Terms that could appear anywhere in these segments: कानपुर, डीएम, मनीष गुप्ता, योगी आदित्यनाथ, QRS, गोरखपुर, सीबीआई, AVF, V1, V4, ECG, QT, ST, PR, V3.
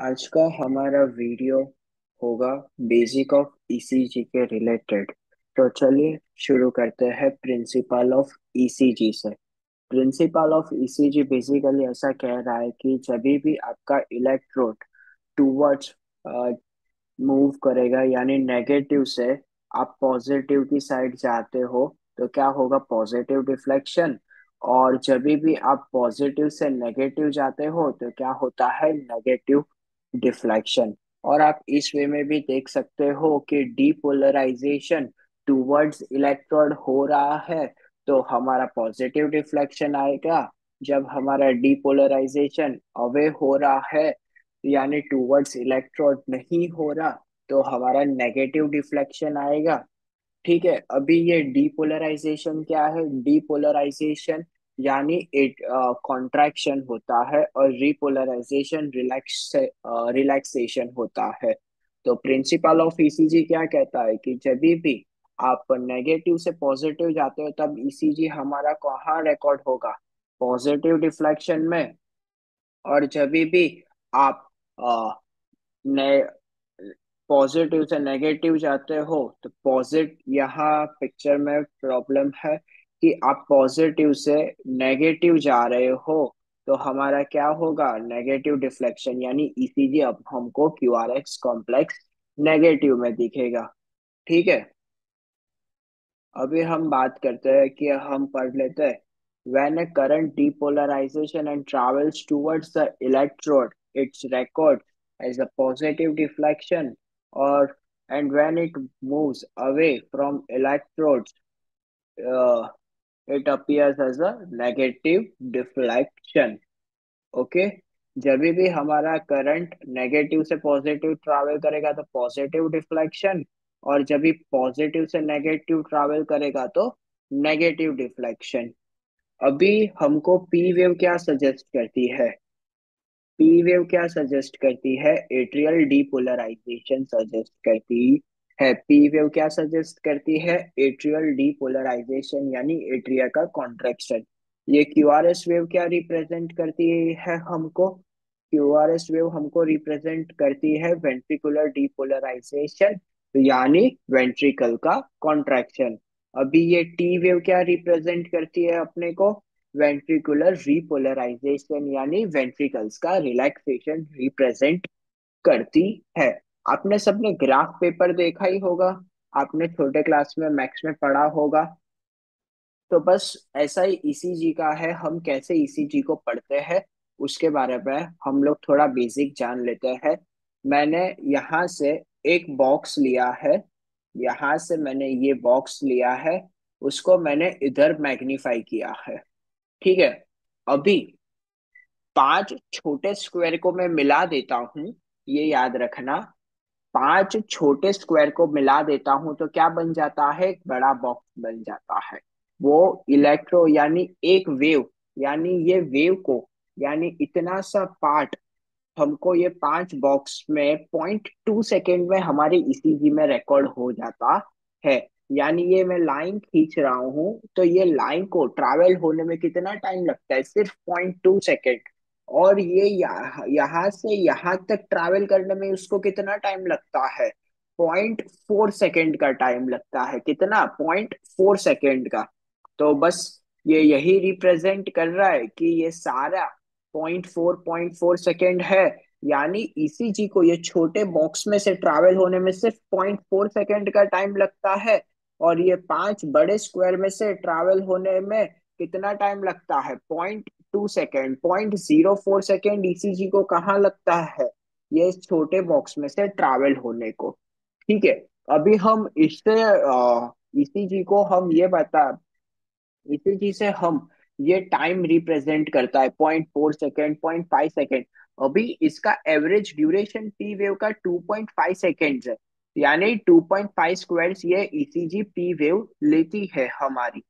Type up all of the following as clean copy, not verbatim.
आज का हमारा वीडियो होगा बेसिक ऑफ ईसीजी के रिलेटेड। तो चलिए शुरू करते हैं प्रिंसिपल ऑफ ईसीजी से। प्रिंसिपल ऑफ ईसीजी बेसिकली ऐसा कह रहा है कि जब भी आपका इलेक्ट्रोड टूवर्ड्स मूव करेगा, यानी नेगेटिव से आप पॉजिटिव की साइड जाते हो तो क्या होगा, पॉजिटिव डिफ्लेक्शन। और जब भी आप पॉजिटिव से नेगेटिव जाते हो तो क्या होता है, नेगेटिव डिफ्लेक्शन। और आप इस वे में भी देख सकते हो कि डीपोलराइजेशन टूवर्ड्स इलेक्ट्रोड हो रहा है तो हमारा पॉजिटिव डिफ्लेक्शन आएगा। जब हमारा डीपोलराइजेशन अवे हो रहा है यानी टूवर्ड्स इलेक्ट्रोड नहीं हो रहा तो हमारा नेगेटिव डिफ्लेक्शन आएगा। ठीक है, अभी ये डीपोलराइजेशन क्या है, डीपोलराइजेशन यानी कॉन्ट्रैक्शन होता है और रिपोलराइजेशन रिलैक्सेशन होता है। तो प्रिंसिपल ऑफ ईसीजी क्या कहता है कि जब भी आप नेगेटिव से पॉजिटिव जाते हो तब ईसीजी हमारा कहाँ रिकॉर्ड होगा, पॉजिटिव डिफ्लेक्शन में। और जब भी आप पॉजिटिव से नेगेटिव जाते हो तो यहाँ पिक्चर में प्रॉब्लम है कि आप पॉजिटिव से नेगेटिव जा रहे हो तो हमारा क्या होगा, नेगेटिव डिफ्लेक्शन, यानी ईसीजी अब हमको क्यूआरएस कॉम्प्लेक्स नेगेटिव में दिखेगा। ठीक है, अभी हम बात करते हैं कि हम पढ़ लेते हैं when a current depolarization and travels towards the electrode it's record as a positive deflection और and when it moves away from electrodes it appears as a negative deflection। Okay, जब भी हमारा करंट नेगेटिव से positive travel करेगा तो positive deflection, और जब भी पॉजिटिव से नेगेटिव ट्रैवल करेगा तो नेगेटिव डिफ्लेक्शन। अभी हमको पी वेव क्या सजेस्ट करती है, पी वेव क्या सजेस्ट करती है, एट्रियल डीपोलराइजेशन सजेस्ट करती है। पी वेव क्या सजेस्ट करती है, एट्रियल डीपोलराइजेशन यानी एट्रिया का कॉन्ट्रैक्शन। ये क्यूआरएस वेव क्या रिप्रेजेंट करती है हमको, क्यूआरएस वेव हमको रिप्रेजेंट करती है वेंट्रिकुलर डीपोलराइजेशन यानी वेंट्रिकल का कॉन्ट्रैक्शन। अभी ये टी वेव क्या रिप्रेजेंट करती है अपने को, वेंट्रिकुलर रिपोलराइजेशन यानी वेंट्रिकल्स का रिलैक्सेशन रिप्रेजेंट करती है। आपने सबने ग्राफ पेपर देखा ही होगा, आपने छोटे क्लास में मैथ्स में पढ़ा होगा। तो बस ऐसा ही ईसीजी का है, हम कैसे ईसीजी को पढ़ते हैं उसके बारे में हम लोग थोड़ा बेसिक जान लेते हैं। मैंने यहाँ से एक बॉक्स लिया है, यहाँ से मैंने ये बॉक्स लिया है, उसको मैंने इधर मैग्नीफाई किया है। ठीक है, अभी 5 छोटे स्क्वायर को मैं मिला देता हूँ, ये याद रखना, 5 छोटे स्क्वायर को मिला देता हूँ तो क्या बन जाता है, एक बड़ा बॉक्स बन जाता है। वो इलेक्ट्रो यानी एक वेव, यानी ये वेव को, यानी इतना सा पार्ट हमको ये 5 बॉक्स में 0.2 सेकेंड में हमारे ईसीजी में रिकॉर्ड हो जाता है। यानी ये मैं लाइन खींच रहा हूँ तो ये लाइन को ट्रैवल होने में कितना टाइम लगता है, सिर्फ 0.2 सेकेंड। और ये यहाँ से यहाँ तक ट्रैवल करने में उसको कितना टाइम लगता है, 0.4 सेकेंड का टाइम लगता है। कितना, 0.4 सेकेंड का। तो बस ये यही रिप्रेजेंट कर रहा है कि ये सारा 0.4 सेकेंड है, यानी ईसीजी को ये छोटे बॉक्स में से ट्रैवल होने में सिर्फ 0.4 सेकेंड का टाइम लगता है, और ये 5 बड़े स्क्वायर में से ट्रैवल होने में कितना टाइम लगता है, 0.2 सेकेंड, 0.04 सेकेंड ईसीजी को कहाँ लगता है, ये छोटे बॉक्स में से ट्रैवल होने को। ठीक है, अभी हम इससे ईसीजी को हम ये बता, ईसीजी से हम ये टाइम रिप्रेजेंट करता है 0.4 सेकेंड, 0.5 सेकेंड। अभी इसका एवरेज ड्यूरेशन पी वेव का 2.5 सेकेंड है, यानी 2.5 स्क्वायर्स ये ईसीजी पी वेव लेती है हमारी।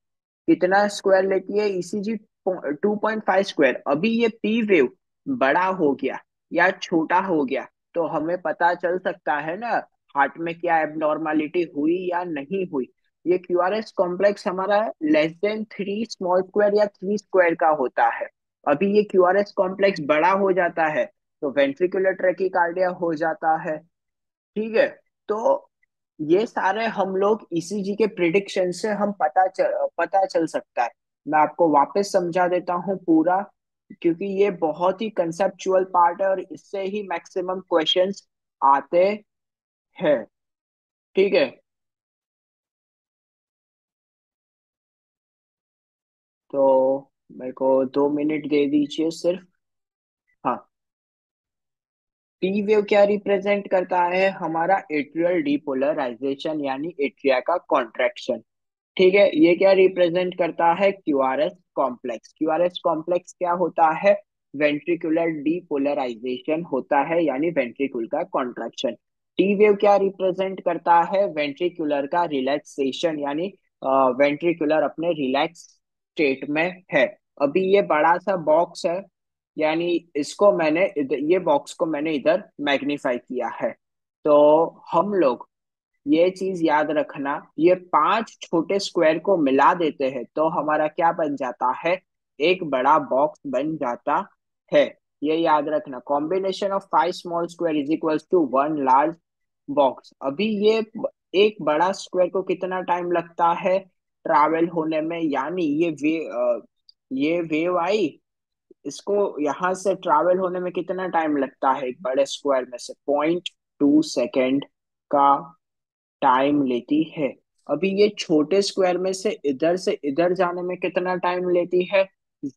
कितना स्क्वायर लेती है ईसीजी, 2.5 स्क्वायर। अभी ये पी वेव बड़ा हो गया या छोटा हो गया तो हमें पता चल सकता है ना, हार्ट में क्या एबनॉर्मलिटी हुई या नहीं हुई। ये क्यूआरएस कॉम्प्लेक्स हमारा लेस देन 3 स्मॉल स्क्वायर या 3 स्क्वायर का होता है। अभी ये क्यूआरएस कॉम्प्लेक्स बड़ा हो जाता है तो वेंट्रिकुलर ट्रैकीकार्डिया हो जाता है। ठीक है, तो ये सारे हम लोग ईसीजी के प्रिडिक्शन से हम पता चल सकता है। मैं आपको वापस समझा देता हूँ पूरा, क्योंकि ये बहुत ही कंसेप्चुअल पार्ट है और इससे ही मैक्सिमम क्वेश्चंस आते हैं। ठीक है, तो मेरे को 2 मिनट दे दीजिए सिर्फ। हाँ, टी वेव क्या रिप्रेजेंट करता है? हमारा एट्रियल डीपोलराइजेशन यानी एट्रिया का कॉन्ट्रैक्शन। ठीक है, ये क्या रिप्रेजेंट करता है? QRS complex. क्यूआरएस कॉम्प्लेक्स क्या होता है? वेंट्रिकुलर डीपोलराइजेशन होता है यानी वेंट्रिकुल का कॉन्ट्रैक्शन। टी वेव क्या रिप्रेजेंट करता है? वेंट्रिकुलर का रिलैक्सेशन यानी वेंट्रिकुलर अपने रिलैक्स स्टेट में है। अभी ये बड़ा सा बॉक्स है यानी इसको मैंने ये बॉक्स को मैंने इधर मैग्नीफाई किया है, तो हम लोग ये चीज याद रखना, ये 5 छोटे स्क्वायर को मिला देते हैं तो हमारा क्या बन जाता है? एक बड़ा बॉक्स बन जाता है। ये याद रखना, combination of 5 small square is equals to 1 large box. अभी ये एक बड़ा स्क्वायर को कितना टाइम लगता है ट्रैवल होने में? यानी ये वेव आई, इसको यहाँ से ट्रैवल होने में कितना टाइम लगता है एक बड़े स्क्वायर में से? 0.2 सेकेंड का टाइम लेती है। अभी ये छोटे स्क्वायर में से इधर जाने में कितना टाइम लेती है?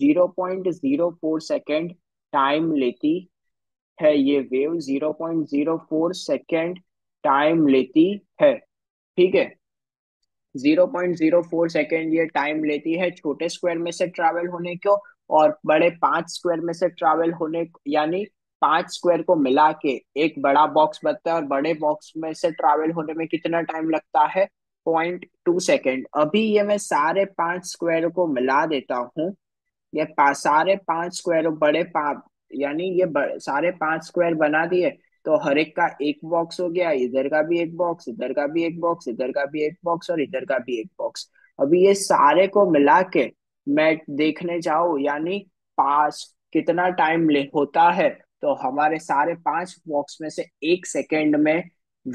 0.04 सेकेंड टाइम लेती है। ये वेव 0.04 सेकेंड टाइम लेती है। ठीक है, 0.04 सेकेंड ये टाइम लेती है छोटे स्क्वायर में से ट्रैवल होने को, और बड़े 5 स्क्वायर में से ट्रैवल होने यानी 5 स्क्वायर को मिला के एक बड़ा बॉक्स बनता है, और बड़े बॉक्स में से ट्रैवल होने में कितना टाइम लगता है? 0.2 सेकेंड। अभी ये मैं सारे 5 स्क्वायर को मिला देता हूँ, ये सारे 5 स्क्वायर बड़े यानी ये सारे 5 स्क्वायर बना दिए तो हर एक का एक बॉक्स हो गया, इधर का भी एक बॉक्स, इधर का भी एक बॉक्स, इधर का भी एक बॉक्स और इधर का भी एक बॉक्स। अभी ये सारे को मिला के मैं देखने जाऊँ यानी पास कितना टाइम होता है, तो हमारे सारे 5 बॉक्स में से 1 सेकेंड में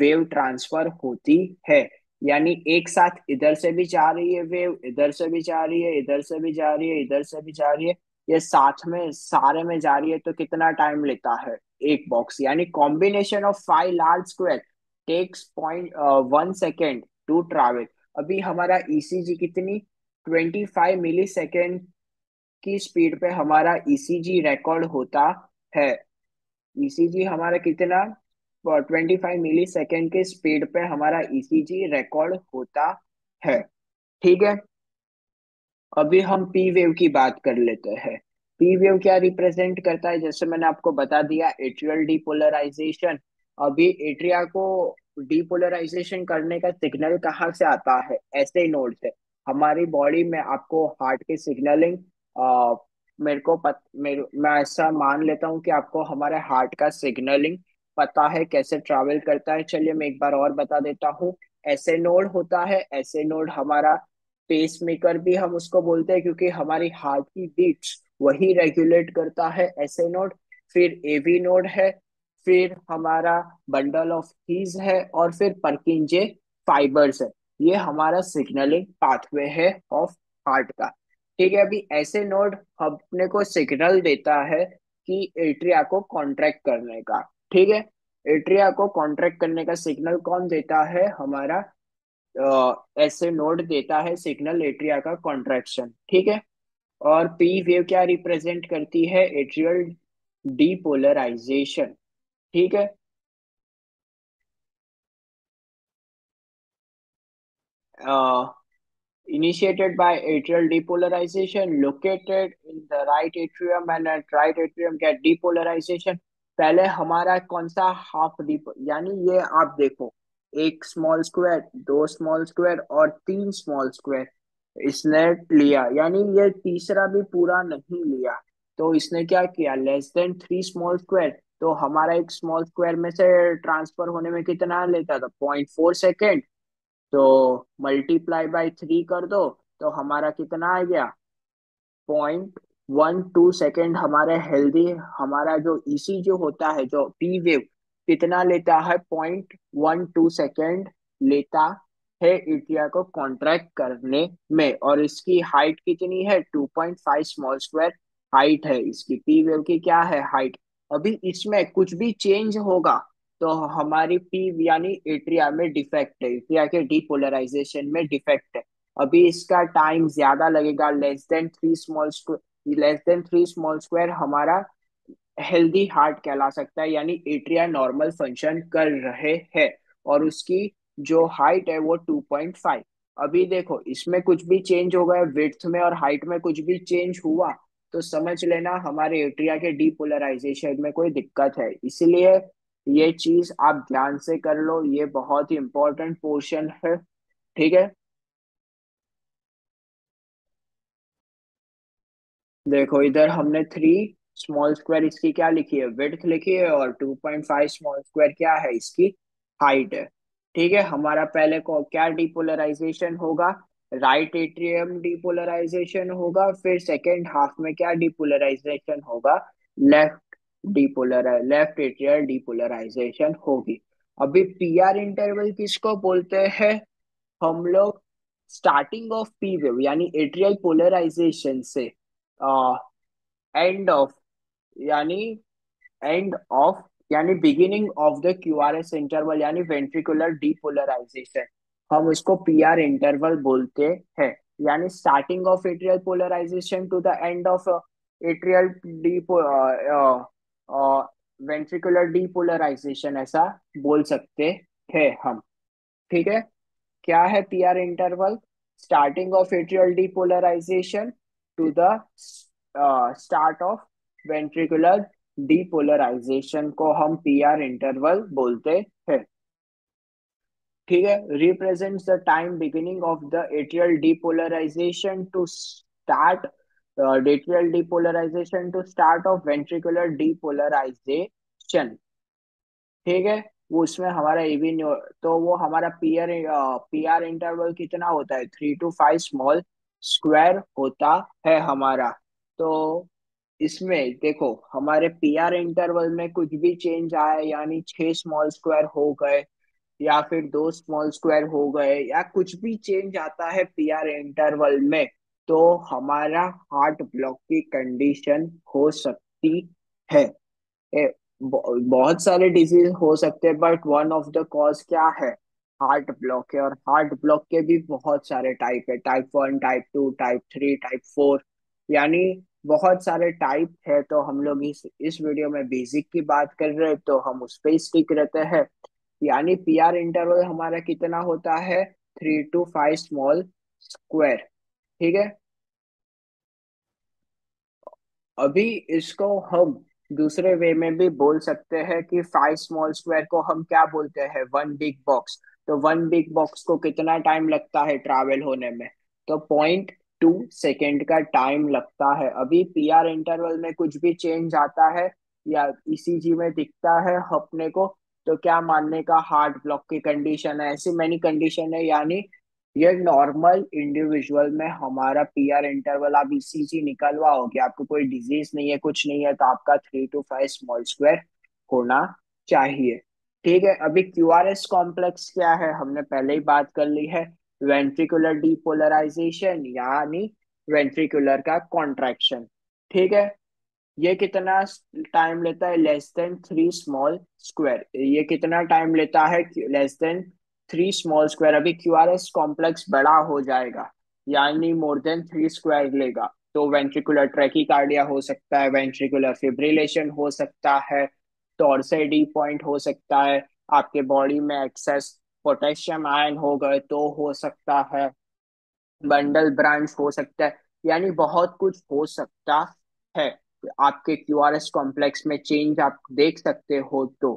वेव ट्रांसफर होती है। यानी एक साथ इधर से भी जा रही है वेव, इधर से भी जा रही है, इधर से भी जा रही है, इधर से भी जा रही है, ये साथ में सारे में जा रही है, तो कितना टाइम लेता है एक बॉक्स? यानी combination of 5 large square takes 0.1 second to travel. अभी हमारा ईसीजी कितनी 25 मिलीसेकेंड की स्पीड पे हमारा ईसीजी रिकॉर्ड होता है। ईसीजी हमारा कितना 25 मिलीसेकेंड के स्पीड पे हमारा ईसीजी रिकॉर्ड होता है। ठीक है, अभी हम पी वेव की बात कर लेते हैं। पी वेव क्या रिप्रेजेंट करता है? जैसे मैंने आपको बता दिया एट्रियल डीपोलराइजेशन। अभी एट्रिया को डीपोलराइजेशन करने का सिग्नल कहाँ से आता है? ऐसे नोड से। हमारी बॉडी में आपको हार्ट के सिग्नलिंग मैं ऐसा मान लेता हूँ कि आपको हमारे हार्ट का सिग्नलिंग पता है कैसे ट्रैवल करता है। चलिए मैं एक बार और बता देता हूँ, ऐसे नोड होता है, ऐसे नोड हमारा पेस मेकर भी हम उसको बोलते हैं क्योंकि हमारी हार्ट की बीट्स वही रेगुलेट करता है, ऐसे नोड। फिर एवी नोड है, फिर हमारा बंडल ऑफ हीज है, और फिर परकिंजे फाइबर्स है। ये हमारा सिग्नलिंग पाथवे है ऑफ हार्ट का। ठीक है, अभी ऐसे नोड अपने को सिग्नल देता है कि एट्रिया को कॉन्ट्रैक्ट करने का। ठीक है, एट्रिया को कॉन्ट्रैक्ट करने का सिग्नल कौन देता है? हमारा ऐसे नोड देता है सिग्नल एट्रिया का कॉन्ट्रैक्शन। ठीक है, और पी वेव क्या रिप्रेजेंट करती है? Atrial depolarization. ठीक है, initiated by atrial depolarization, located in the right atrium, and at right atrium get depolarization. पहले हमारा कौन सा हाफ डीपो यानी ये आप देखो 1 स्मॉल स्क्वायर 2 स्मॉल स्क्वायर और 3 स्मॉल स्क्वायर इसने लिया, यानी ये तीसरा भी पूरा नहीं लिया, तो इसने क्या किया? Less than 3 small square. तो हमारा 1 स्मॉल स्क्वायर में से ट्रांसफर होने में कितना लेता था? 0.4 सेकेंड। तो मल्टीप्लाई बाय 3 कर दो तो हमारा कितना आ गया? 0.1 1-2 सेकेंड हमारे हेल्दी, हमारा जो ईसीजी होता है जो पी वेव कितना लेता है 0.12 सेकेंड लेता है एट्रिया को कॉन्ट्रैक्ट करने में। और इसकी हाइट कितनी है 2.5 स्मॉल स्क्वायर हाइट है इसकी, पी वेव की क्या है हाइट। अभी इसमें कुछ भी चेंज होगा तो हमारी पी यानी एट्रिया में डिफेक्ट है, एट्रिया के डिपोलराइजेशन में डिफेक्ट है। अभी इसका टाइम ज्यादा लगेगा, लेस देन 3 स्मॉल स्क्वायर हमारा हेल्दी हार्ट कहला सकता है, यानी एट्रिया नॉर्मल फंक्शन कर रहे हैं और उसकी जो हाइट है वो 2.5। अभी देखो इसमें कुछ भी चेंज हो गया, विड्थ में और हाइट में कुछ भी चेंज हुआ तो समझ लेना हमारे एट्रिया के डीपोलराइजेशन में कोई दिक्कत है। इसलिए ये चीज आप ध्यान से कर लो, ये बहुत ही इंपॉर्टेंट पोर्शन है, ठीक है। देखो इधर हमने 3 स्मॉल स्क्वायर इसकी क्या लिखी है विड्थ लिखी है और 2.5 स्मॉल स्क्वायर क्या है इसकी हाइट है, ठीक है। हमारा पहले को क्या डिपोलराइजेशन होगा, राइट एट्रियम डिपोलराइजेशन होगा, फिर सेकेंड हाफ में क्या डिपोलराइजेशन होगा लेफ्ट एट्रियल डिपोलराइजेशन होगी। अभी पीआर इंटरवल किसको बोलते हैं हम लोग, स्टार्टिंग ऑफ पी वेव यानी एट्रियल पोलराइजेशन से एंड ऑफ यानी beginning of the QRS interval यानी वेंट्रिकुलर डीपोलराइजेशन, हम उसको PR इंटरवल बोलते हैं। यानी starting of atrial polarization to the end of atrial ventricular depolarization ऐसा बोल सकते हैं हम, ठीक है। क्या है PR interval, starting of atrial depolarization to the start of ventricular depolarization को हम PR interval बोलते हैं, ठीक है। Represents the time beginning of the atrial depolarization to start of ventricular depolarization, ठीक है। वो उसमें हमारा ये भी तो वो हमारा PR interval कितना होता है 3 to 5 स्मॉल स्क्वायर होता है हमारा। तो इसमें देखो हमारे पीआर इंटरवल में कुछ भी चेंज आया यानी 6 स्मॉल स्क्वायर हो गए या फिर 2 स्मॉल स्क्वायर हो गए या कुछ भी चेंज आता है पीआर इंटरवल में तो हमारा हार्ट ब्लॉक की कंडीशन हो सकती है। बहुत सारे डिजीज हो सकते हैं but one of the cause क्या है हार्ट ब्लॉक है। और हार्ट ब्लॉक के भी बहुत सारे टाइप है, टाइप 1, टाइप 2, टाइप 3, टाइप 4 यानी बहुत सारे टाइप है। तो हम लोग इस वीडियो में बेसिक की बात कर रहे हैं तो हम उस पर स्टिक रहते हैं। यानी पीआर इंटरवल हमारा कितना होता है 3 to 5 स्मॉल स्क्वायर, ठीक है। अभी इसको हम दूसरे वे में भी बोल सकते हैं कि 5 स्मॉल स्क्वायर को हम क्या बोलते हैं 1 बिग बॉक्स। तो 1 बिग बॉक्स को कितना टाइम लगता है ट्रैवल होने में, तो 0.2 सेकेंड का टाइम लगता है। अभी पीआर इंटरवल में कुछ भी चेंज आता है या ईसीजी में दिखता है अपने को तो क्या मानने का हार्ट ब्लॉक की कंडीशन है। ऐसी मैनी कंडीशन है यानी ये नॉर्मल इंडिविजुअल में हमारा पीआर इंटरवल आप ईसीजी निकलवा होगी, आपको कोई डिजीज नहीं है कुछ नहीं है तो आपका 3 to 5 स्मॉल स्क्वायर होना चाहिए, ठीक है। अभी QRS कॉम्प्लेक्स क्या है हमने पहले ही बात कर ली है, वेंट्रिकुलर डीपोलराइजेशन यानी वेंट्रिकुलर का कॉन्ट्रैक्शन, ठीक है। ये कितना टाइम लेता है लेस देन 3 स्मॉल स्क्वायर, ये कितना टाइम लेता है लेस देन 3 स्मॉल स्क्वायर। अभी QRS कॉम्प्लेक्स बड़ा हो जाएगा यानी मोर देन 3 स्क्वायर लेगा तो वेंट्रिकुलर ट्रैकीकार्डिया हो सकता है, वेंट्रिकुलर फिब्रिलेशन हो सकता है, टॉर्सेडी पॉइंट हो सकता है, आपके बॉडी में एक्सेस पोटेशियम आयन हो गए तो हो सकता है, बंडल ब्रांच हो सकता है यानी बहुत कुछ हो सकता है आपके QRS कॉम्प्लेक्स में चेंज आप देख सकते हो तो,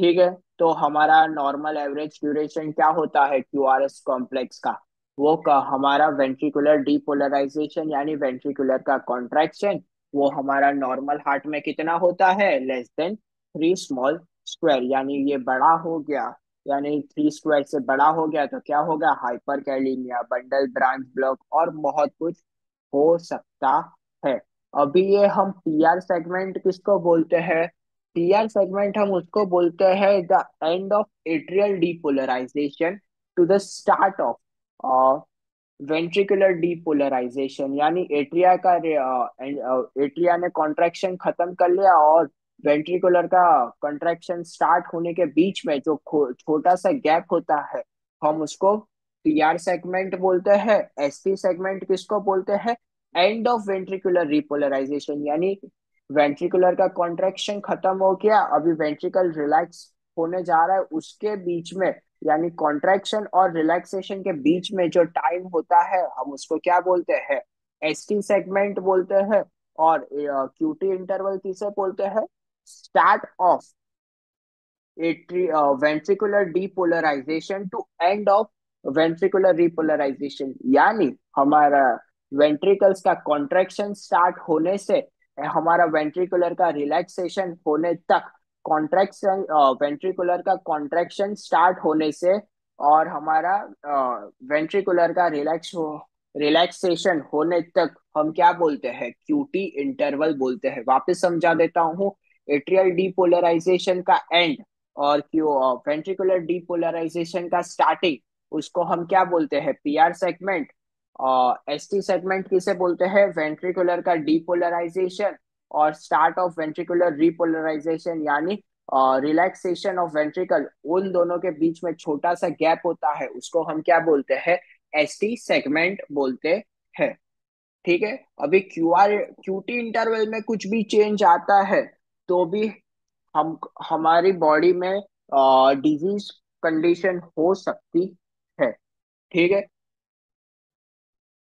ठीक है। तो हमारा नॉर्मल एवरेज ड्यूरेशन क्या होता है QRS कॉम्प्लेक्स का वो का हमारा वेंट्रिकुलर डीपोलराइजेशन यानी वेंट्रिकुलर का कॉन्ट्रैक्शन वो हमारा नॉर्मल हार्ट में कितना होता है लेस देन 3 स्मॉल स्क्वायर यानी ये बड़ा हो गया यानी 3 स्क्वायर से बड़ा हो गया तो क्या होगा hyperkalemia, bundle branch block और बहुत कुछ हो सकता है। अभी ये हम पीआर सेगमेंट किसको बोलते हैं? पीआर सेगमेंट हम उसको बोलते हैं the end of atrial depolarisation to the start of ventricular depolarisation, यानी एट्रिया का एट्रिया ने कॉन्ट्रैक्शन खत्म कर लिया और वेंट्रिकुलर का कॉन्ट्रैक्शन स्टार्ट होने के बीच में जो छोटा सा गैप होता है हम उसको पीआर सेगमेंट बोलते हैं। एसटी सेगमेंट किसको बोलते हैं? एंड ऑफ वेंट्रिकुलर रिपोलराइजेशन, यानी वेंट्रिकुलर का कॉन्ट्रैक्शन खत्म हो गया, अभी वेंट्रिकल रिलैक्स होने जा रहा है, उसके बीच में यानी कॉन्ट्रैक्शन और रिलैक्सेशन के बीच में जो टाइम होता है हम उसको क्या बोलते हैं? एसटी सेगमेंट बोलते हैं। और क्यूटी इंटरवल किसे बोलते हैं? Start of ventricular depolarization to end of ventricular repolarisation, यानी हमारा वेंट्रिकल्स का कॉन्ट्रैक्शन स्टार्ट होने से हमारा वेंट्रिकुलर का रिलैक्सेशन होने तक, कॉन्ट्रैक्शन वेंट्रिकुलर का कॉन्ट्रैक्शन स्टार्ट होने से और हमारा वेंट्रिकुलर का रिलैक्सेशन होने तक हम क्या बोलते हैं? क्यूटी इंटरवल बोलते हैं। वापस समझा देता हूँ, एट्रियल डीपोलराइजेशन का एंड और वेंट्रिकुलर डीपोलराइजेशन का स्टार्टिंग, उसको हम क्या बोलते हैं? PR segment. एसटी सेगमेंट किसे बोलते हैं? वेंट्रिकुलर का डीपोलराइजेशन और स्टार्ट ऑफ वेंट्रिकुलर रिपोलराइजेशन, यानी रिलैक्सेशन ऑफ वेंट्रिकल, उन दोनों के बीच में छोटा सा गैप होता है, उसको हम क्या बोलते हैं? एसटी सेगमेंट बोलते हैं। ठीक है, अभी क्यूटी इंटरवल में कुछ भी चेंज आता है तो भी हम हमारी बॉडी में डिजीज कंडीशन हो सकती है। ठीक है,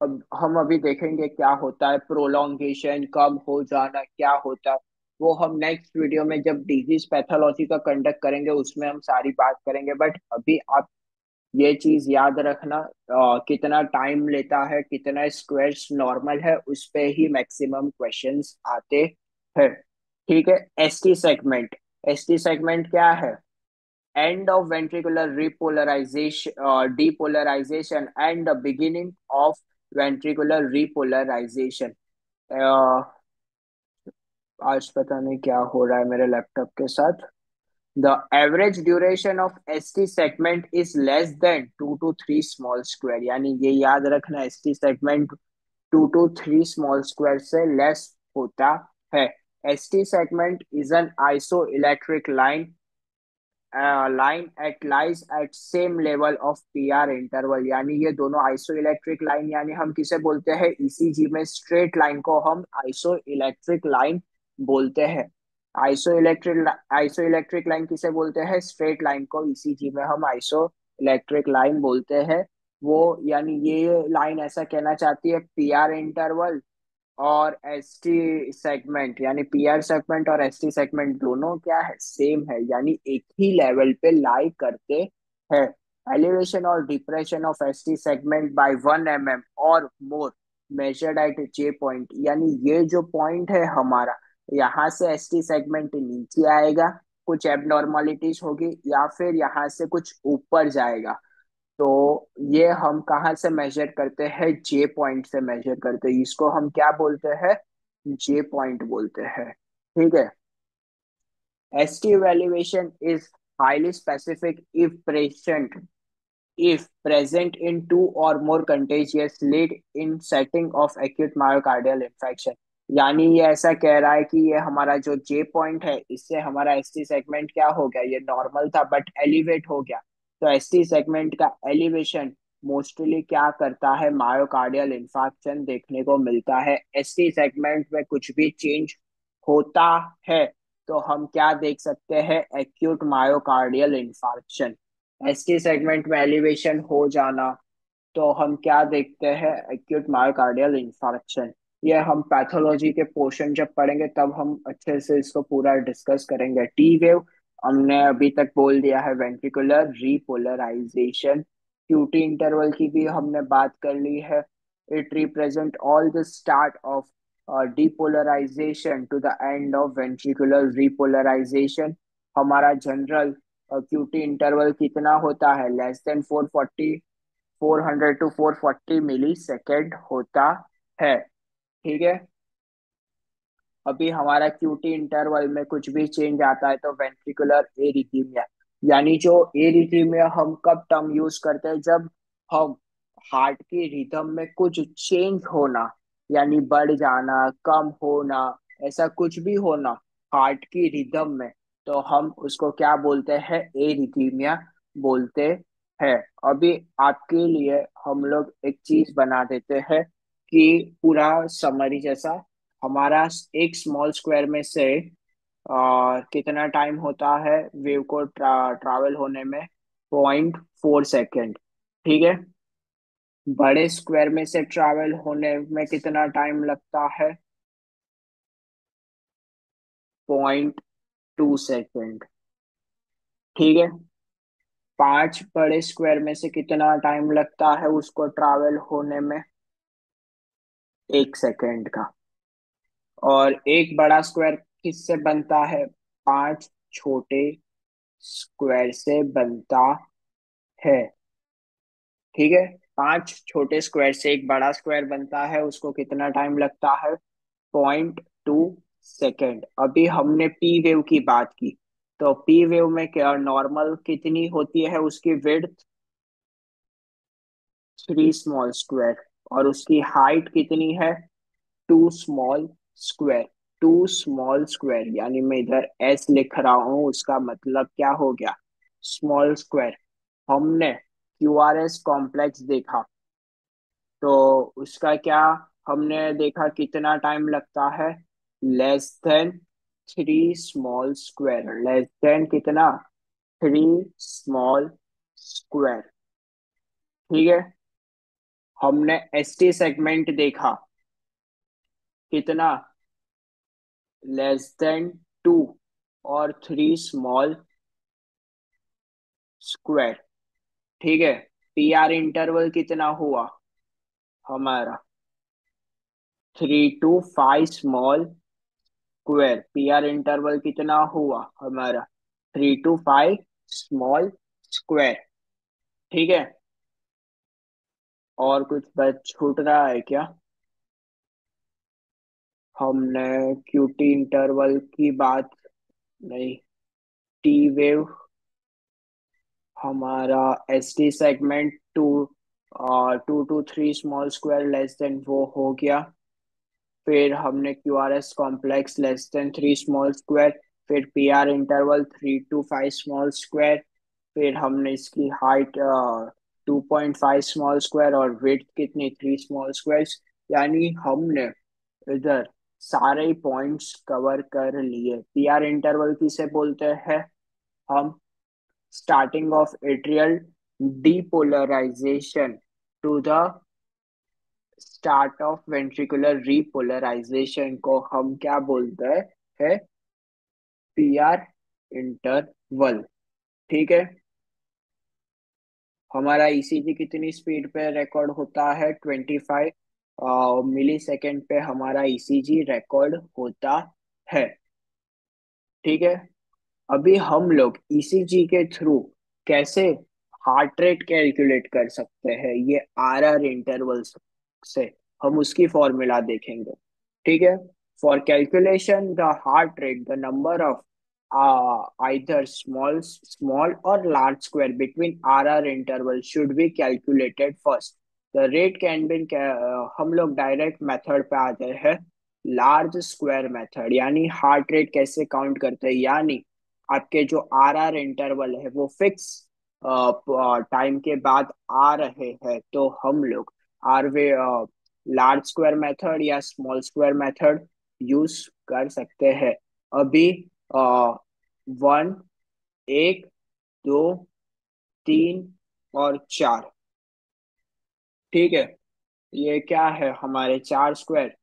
अब हम अभी देखेंगे क्या होता है प्रोलॉन्गेशन, कम हो जाना क्या होता है, वो हम नेक्स्ट वीडियो में जब डिजीज पैथोलॉजी का कंडक्ट करेंगे उसमें हम सारी बात करेंगे। बट अभी आप ये चीज याद रखना, कितना टाइम लेता है, कितना स्क्वायर्स नॉर्मल है, उस पे ही मैक्सिमम क्वेश्चंस आते हैं। ठीक है, एसटी सेगमेंट। एसटी सेगमेंट क्या है? End of ventricular repolarization depolarization and the beginning of ventricular repolarization. आज पता नहीं क्या हो रहा है मेरे लैपटॉप के साथ। The average duration of ST segment is less than 2 to 3 small square, यानी ये याद रखना, ST segment 2 to 3 small square से लेस होता है। ST segment is an isoelectric line eight lies at same level of PR interval, यानी ये दोनों आइसो इलेक्ट्रिक लाइन, यानी हम किसे बोलते हैं? ईसीजी में स्ट्रेट लाइन को हम आइसो इलेक्ट्रिक लाइन बोलते हैं। आइसो इलेक्ट्रिक लाइन किसे बोलते हैं? स्ट्रेट लाइन को ईसीजी में हम आइसो इलेक्ट्रिक लाइन बोलते हैं। वो यानी ये लाइन ऐसा कहना चाहती है पीआर इंटरवल और एसटी सेगमेंट, यानी पीआर सेगमेंट और एसटी सेगमेंट दोनों क्या है? सेम है, यानी एक ही लेवल पे लाई करते हैं। एलिवेशन और depression of ST segment by 1 mm और more measured at J point, यानी ये जो पॉइंट है हमारा, यहाँ से एसटी सेगमेंट नीचे आएगा, कुछ एबनॉर्मलिटीज होगी, या फिर यहाँ से कुछ ऊपर जाएगा। तो ये हम कहाँ से मेजर करते हैं? जे पॉइंट से मेजर करते हैं, इसको हम क्या बोलते हैं? जे पॉइंट बोलते हैं। ठीक है, ST valuation is highly specific if present in 2 or more contiguous lead in setting of acute myocardial infection, यानी ये ऐसा कह रहा है कि ये हमारा जो जे पॉइंट है इससे हमारा एसटी सेगमेंट क्या हो गया? ये नॉर्मल था बट एलिवेट हो गया। तो एसटी सेगमेंट का एलिवेशन मोस्टली क्या करता है? मायोकार्डियल इन्फेक्शन देखने को मिलता है। एसटी सेगमेंट में कुछ भी चेंज होता है तो हम क्या देख सकते हैं? Acute myocardial infection. ST segment में एलिवेशन हो जाना तो हम क्या देखते हैं? Acute myocardial infection. ये हम पैथोलॉजी के पोर्शन जब पढ़ेंगे तब हम अच्छे से इसको पूरा डिस्कस करेंगे। टी वेव हमने अभी तक बोल दिया है, वेंट्रिकुलर रिपोलराइजेशन। क्यूटी इंटरवल की भी हमने बात कर ली है। It represent all the start of depolarization to the end of ventricular repolarization. हमारा जनरल क्यूटी इंटरवल कितना होता है? Less than 400 to 440 millisecond होता है। ठीक है, अभी हमारा क्यूटी इंटरवल में कुछ भी चेंज आता है तो वेंट्रिकुलर एरिथीमिया, यानी जो एरिथीमिया हम कब टर्म यूज करते हैं, जब हम हार्ट की रिदम में कुछ चेंज होना, यानी बढ़ जाना, कम होना, ऐसा कुछ भी होना हार्ट की रिदम में, तो हम उसको क्या बोलते हैं, एरिथीमिया बोलते हैं। अभी आपके लिए हम लोग एक चीज बना देते हैं कि पूरा समरी जैसा, हमारा एक स्मॉल स्क्वायर में से कितना टाइम होता है वेव को ट्रैवल होने में, 0.4 सेकेंड, ठीक है। बड़े स्क्वायर में से ट्रैवल होने में कितना टाइम लगता है, 0.2 सेकेंड, ठीक है। 5 बड़े स्क्वायर में से कितना टाइम लगता है उसको ट्रैवल होने में, 1 सेकेंड का। और एक बड़ा स्क्वायर किससे बनता है, 5 छोटे स्क्वायर से बनता है, ठीक है। 5 छोटे स्क्वायर से एक बड़ा स्क्वायर बनता है, उसको कितना टाइम लगता है, 0.2 सेकेंड। अभी हमने पी वेव की बात की, तो पी वेव में क्या नॉर्मल कितनी होती है, उसकी विड्थ 3 स्मॉल स्क्वायर और उसकी हाइट कितनी है, 2 स्मॉल स्क्वायर। 2 स्मॉल स्क्वायर यानी मैं इधर एस लिख रहा हूँ, उसका मतलब क्या हो गया, स्मॉल स्क्वायर। हमने QRS कॉम्प्लेक्स देखा तो उसका क्या हमने देखा, कितना टाइम लगता है, less than 3 small square, less than कितना, 3 स्मॉल स्क्वायर, ठीक है। हमने ST सेगमेंट देखा, कितना, लेस देन 2 और 3 स्मॉल स्क्वायर, ठीक है। PR इंटरवल कितना हुआ हमारा, 3 to 5 small square. PR interval कितना हुआ हमारा, 3 to 5 स्मॉल स्क्वायर, ठीक है। और कुछ बात छूट रहा है क्या, हमने QT इंटरवल की बात नहीं, T वेव हमारा, ST segment 2 to 3 small square less than वो हो गया। फिर हमने QRS complex less than 3 small square, फिर PR interval 3 to 5 small square, फिर हमने इसकी हाइट 2.5 स्मॉल स्क्वायर और विड्थ कितनी, 3 स्मॉल स्क्वायर। यानी हमने इधर सारे पॉइंट्स कवर कर लिए। PR इंटरवल किसे बोलते हैं हम, starting of atrial depolarisation to the start of ventricular repolarization को हम क्या बोलते हैं, पीआर इंटरवल, ठीक है। हमारा ईसीजी कितनी स्पीड पे रिकॉर्ड होता है, 25 मिलीसेकेंड पे हमारा ईसीजी रिकॉर्ड होता है, ठीक है। अभी हम लोग ईसीजी के थ्रू कैसे हार्ट रेट कैलकुलेट कर सकते हैं, ये आरआर इंटरवल्स से हम उसकी फॉर्मूला देखेंगे, ठीक है। For calculation the heart rate the number of either small और large square between RR interval should be calculated first. The rate can be, हम लोग डायरेक्ट मेथड पे आ गए हैं, लार्ज स्क्वायर मेथड, यानी हार्ट रेट कैसे काउंट करते हैं, यानी आपके जो आरआर इंटरवल है वो फिक्स टाइम के बाद आ रहे हैं, तो हम लोग लार्ज स्क्वायर मेथड या स्मॉल स्क्वायर मेथड यूज कर सकते हैं। अभी 1, 2, 3 और 4, ठीक है। ये क्या है हमारे 4 स्क्वायर,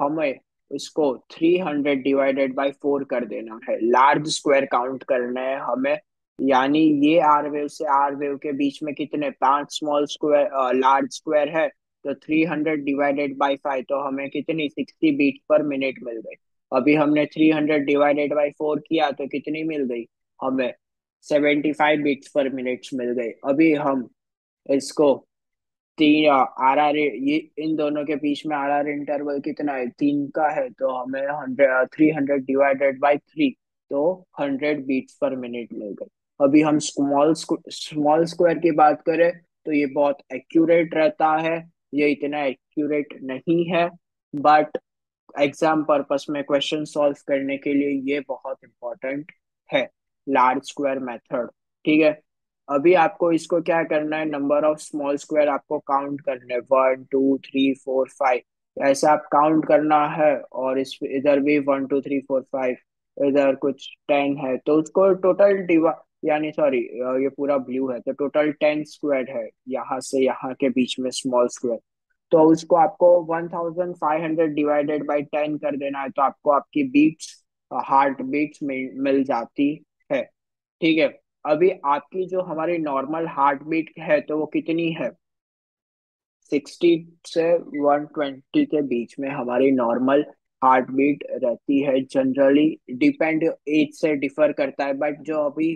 हमें उसको 300 डिवाइडेड बाई 4 कर देना है, लार्ज स्क्वायर काउंट करना है हमें। यानी ये आर वेव से आर वेव के बीच में कितने, 5 स्मॉल स्क्वायर लार्ज स्क्वायर है, तो 300 डिवाइडेड बाई 5, तो हमें कितनी 60 बीट पर मिनट मिल गई। अभी हमने 300 डिवाइडेड बाई 4 किया तो कितनी मिल गई हमें, 75 बीट्स पर मिनट मिल गई। अभी हम इसको तीन आरआर, ये इन दोनों के बीच में आरआर इंटरवल कितना है, 3 का है, तो हमें 300 डिवाइडेड बाई 3 तो 100 बीट्स पर मिनट मिल गए। अभी हम स्मॉल स्क्वायर की बात करें तो ये बहुत एक्यूरेट रहता है, ये इतना एक्यूरेट नहीं है, बट एग्जाम पर्पस में क्वेश्चन सॉल्व करने के लिए ये बहुत इम्पोर्टेंट है लार्ज स्क्वायर मेथड। ठीक है, अभी आपको इसको क्या करना है, नंबर ऑफ स्मॉल स्क्वायर आपको काउंट करना है, 1 2 3 4 5 ऐसे आप काउंट करना है, और इस इधर भी 1 2 3 4 5, इधर कुछ 10 है, तो उसको टोटल यानी सॉरी ये पूरा ब्लू है तो टोटल 10 स्क्वायर है यहाँ से यहाँ के बीच में स्मॉल स्क्वायर, तो उसको आपको 1500 डिवाइडेड बाई 10 कर देना है, तो आपको आपकी बीट्स हार्ट बीट्स मिल जाती है। ठीक है, अभी आपकी जो हमारी नॉर्मल हार्ट बीट है तो वो कितनी है, 60 से 120 के बीच में हमारी नॉर्मल हार्ट बीट रहती है जनरली, डिपेंड एज से डिफर करता है, बट जो अभी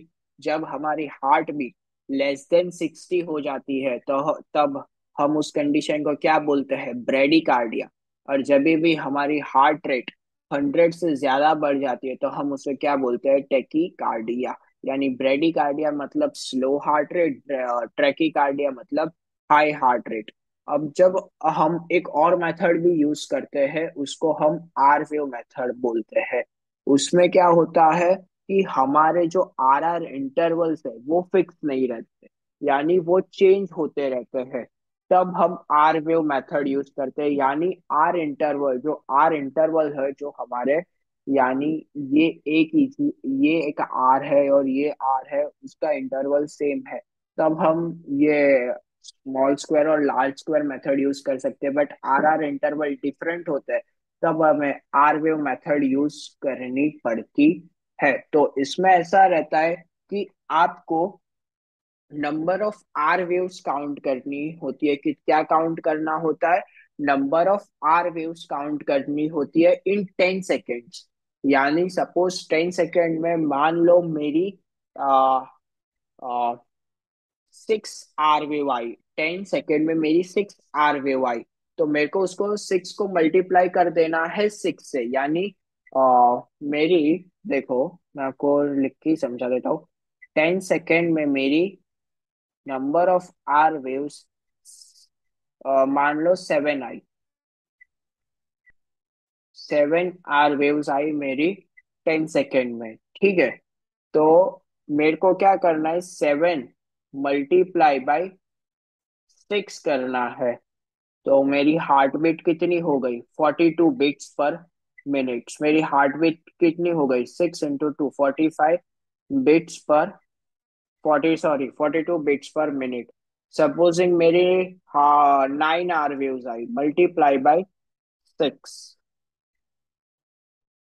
जब हमारी हार्ट बीट लेस देन 60 हो जाती है तो तब हम उस कंडीशन को क्या बोलते हैं, ब्रेडिकार्डिया, और जब भी हमारी हार्ट रेट 100 से ज़्यादा बढ़ जाती है तो हम उसे क्या बोलते हैं, टैकीकार्डिया। यानी ब्रेडिकार्डिया मतलब स्लो हार्ट रेट, ट्रैकीकार्डिया मतलब हाई हार्ट रेट। अब जब हम एक और मेथड भी यूज करते हैं उसको हम आरवेव मेथड बोलते हैं, उसमें क्या होता है कि हमारे जो आरआर इंटरवल्स है वो फिक्स नहीं रहते, यानी वो चेंज होते रहते हैं, तब हम आरवेव मेथड यूज करते हैं। यानी आर इंटरवल है जो हमारे, यानी ये एक आर है और ये आर है, उसका इंटरवल सेम है, तब हम ये स्मॉल स्क्वायर और लार्ज स्क्वायर मेथड यूज कर सकते हैं, but R R interval different होता है तब हमें आर वेव मेथड यूज करनी पड़ती है। तो इसमें ऐसा रहता है कि आपको number of R waves count करनी होती है, कि क्या काउंट करना होता है, number of R waves count करनी होती है इन 10 सेकेंड्स। यानी सपोज 10 सेकेंड में मान लो मेरी 6 आर वेव आई, 10 सेकेंड में मेरी 6 आर वेव आई, तो मेरे को उसको 6 को मल्टीप्लाई कर देना है 6 से, यानी मेरी, देखो मैं आपको लिख के समझा देता हूँ, 10 सेकेंड में मेरी नंबर ऑफ आर वेव्स मान लो 7 आई, 7 आर वेव्स आई मेरी 10 सेकेंड में। ठीक है, तो मेरे को क्या करना है, 7 मल्टीप्लाई बाई 6 करना है, तो मेरी हार्ट बीट कितनी हो गई, 42 बीट्स पर मिनट। मेरी हार्ट बीट कितनी हो गई, 6 into 2, 42 beats per minute. Supposing मेरे 9 आर वेव्स आई, मल्टीप्लाई बाई 6,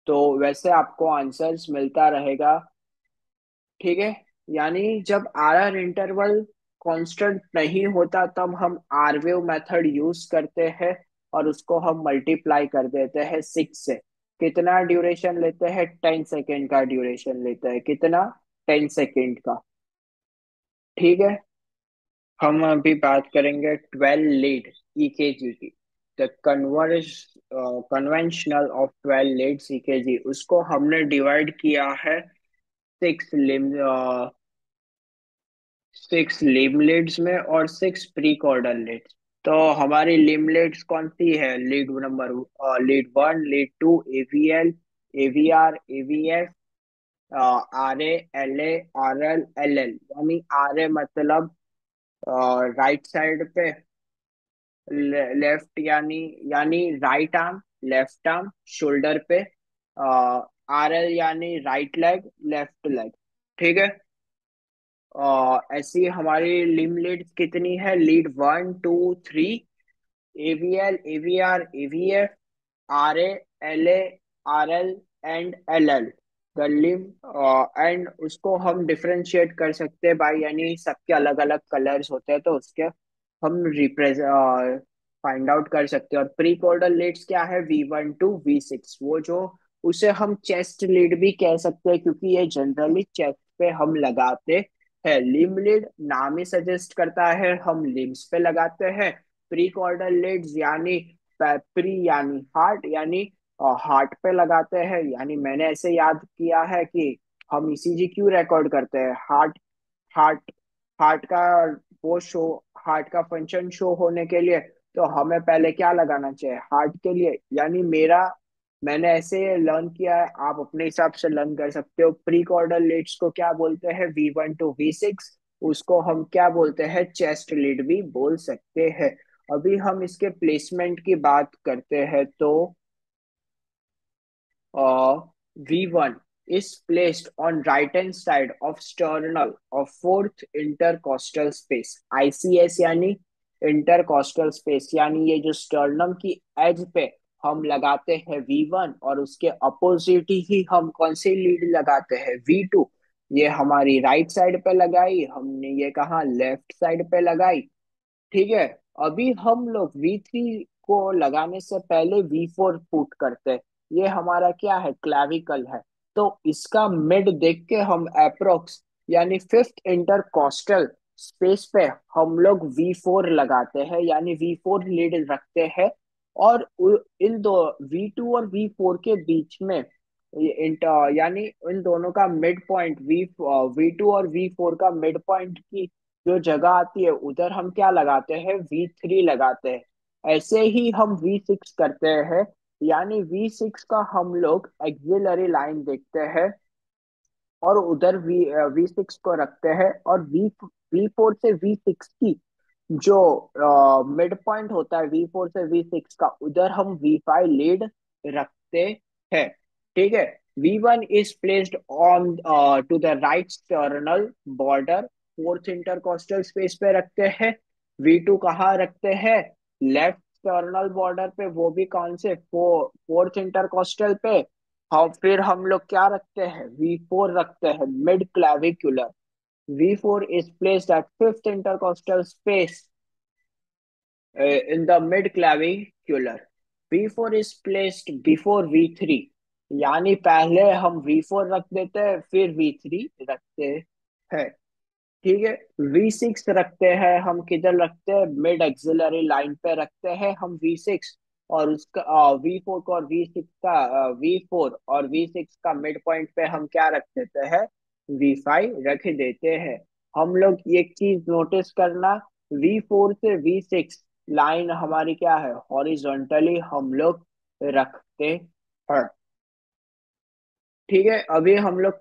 तो वैसे आपको आंसर्स मिलता रहेगा। ठीक है, यानी जब आर आर इंटरवल कांस्टेंट नहीं होता तब हम आरवेव मेथड यूज करते हैं और उसको हम मल्टीप्लाई कर देते हैं 6 से। कितना ड्यूरेशन लेते हैं, 10 सेकेंड का ड्यूरेशन लेते हैं, कितना, 10 सेकेंड का। ठीक है, हम अभी बात करेंगे 12 लीड EKG की, the conventional of 12 lead EKG। उसको हमने डिवाइड किया है 6 लिम लीड्स में और 6 प्रीकॉर्डल लीड्स। तो हमारी लिम लीड्स कौन सी है, lead 1, lead 2, AVL, AVR, AVF, RA, LA, RL, LL। यानी RA मतलब राइट साइड पे, लेफ्ट यानी right arm, left arm shoulder पे, आरएल यानी राइट लेग, लेफ्ट लेग। ठीक है, ऐसी हमारी लिम लीड्स कितनी है, lead 1 2 3, AVL, AVR, AVF, RA, LA, RL and LL, the limb and. उसको हम डिफ्रेंशिएट कर सकते हैं बाई, यानी सबके अलग अलग कलर्स होते हैं तो उसके हम फाइंड आउट कर सकते हैं। और प्रीकॉर्डल लीड्स क्या है, V1 to V6, वो जो उसे हम चेस्ट लीड भी कह सकते हैं क्योंकि ये जनरली चेस्ट पे हम लगाते हैं। लिम लीड नाम ही सजेस्ट करता है, हम लिम्स पे लगाते हैं, प्रीकॉर्डल लीड्स यानी प्री यानी हार्ट, यानी हार्ट पे लगाते हैं। यानी मैंने ऐसे याद किया है कि हम ईसीजी क्यों रिकॉर्ड करते हैं, हार्ट हार्ट हार्ट का वो शो, हार्ट का फंक्शन शो होने के लिए। तो हमें पहले क्या लगाना चाहिए हार्ट के लिए, यानी मेरा मैंने ऐसे लर्न किया है, आप अपने हिसाब से लर्न कर सकते हो। प्रीकॉर्डल लीड्स को क्या बोलते हैं, V1 टू V6 उसको हम क्या बोलते हैं, चेस्ट लीड भी बोल सकते हैं। अभी हम इसके प्लेसमेंट की बात करते हैं तो V1 is placed on right hand side of sternal of fourth intercostal space, ICS यानी intercostal space, यानी ये जो sternum की edge पे हम लगाते हैं V1 और उसके अपोजिट ही हम कौन सी लीड लगाते हैं V2। ये हमारी राइट साइड पे लगाई हमने, ये कहा लेफ्ट साइड पे लगाई, ठीक है। अभी हम लोग V3 को लगाने से पहले V4 पुट करते हैं, ये हमारा क्या है क्लैविकल है, तो इसका मिड देख के हम अप्रोक्स यानी फिफ्थ इंटरकॉस्टल स्पेस पे हम लोग V4 लगाते हैं, यानी V4 लीड रखते हैं। और इन दो V2 और V4 के बीच में यानी इन दोनों का मिड पॉइंट V2 और V4 का मिड पॉइंट की जो जगह आती है उधर हम क्या लगाते हैं V3 लगाते हैं। ऐसे ही हम V6 करते हैं, यानी V6 का हम लोग एक्सिलरी लाइन देखते हैं और उधर V6 को रखते हैं और V4 से V6 की जो मिड पॉइंट होता है V4 से V6 का उधर हम V5 लीड रखते हैं, ठीक है। V1 is placed on to the right sternal border fourth intercostal space पे रखते हैं। V2 कहाँ रखते हैं लेफ्ट एक्सटर्नल बॉर्डर पे, वो भी कौन से फोर्थ इंटरकॉस्टल पे। और फिर हम लोग क्या रखते हैं V4 रखते हैं mid clavicular. V4 is placed at fifth intercostal space in the mid clavicular. V4 is placed before V3, यानी पहले हम V4 रख देते हैं फिर V3 रखते हैं, ठीक है। V6 रखते हैं हम, किधर रखते हैं मिड एक्सिलरी लाइन पे रखते हैं हम V6 और उसका V4 का और V6 का V4 और V6 का मिड पॉइंट पे हम क्या रख देते हैं V5 रख देते हैं। हम लोग एक चीज नोटिस करना, V4 से V6 लाइन हमारी क्या है हॉरिजॉन्टली हम लोग रखते हैं, ठीक है। अभी हम लोग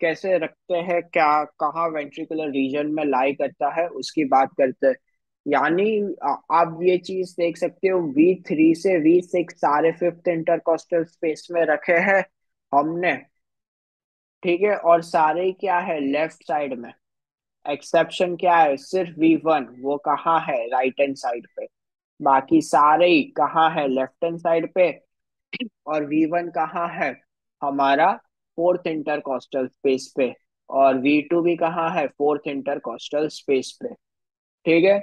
कैसे रखते हैं, क्या कहाँ वेंट्रिकुलर रीजन में लाई करता है उसकी बात करते हैं। यानी आप ये चीज देख सकते हो V3 से V6 सारे फिफ्थ इंटरकॉस्टल स्पेस में रखे हैं हमने, ठीक है। और सारे क्या है लेफ्ट साइड में, एक्सेप्शन क्या है सिर्फ V1 वो कहाँ है राइट हैंड साइड पे, बाकी सारे ही कहाँ है लेफ्ट हैंड साइड पे। और V1 कहाँ है हमारा फोर्थ इंटरकॉस्टल स्पेस पे और V2 भी कहाँ है फोर्थ इंटरकॉस्टल स्पेस पे, ठीक है।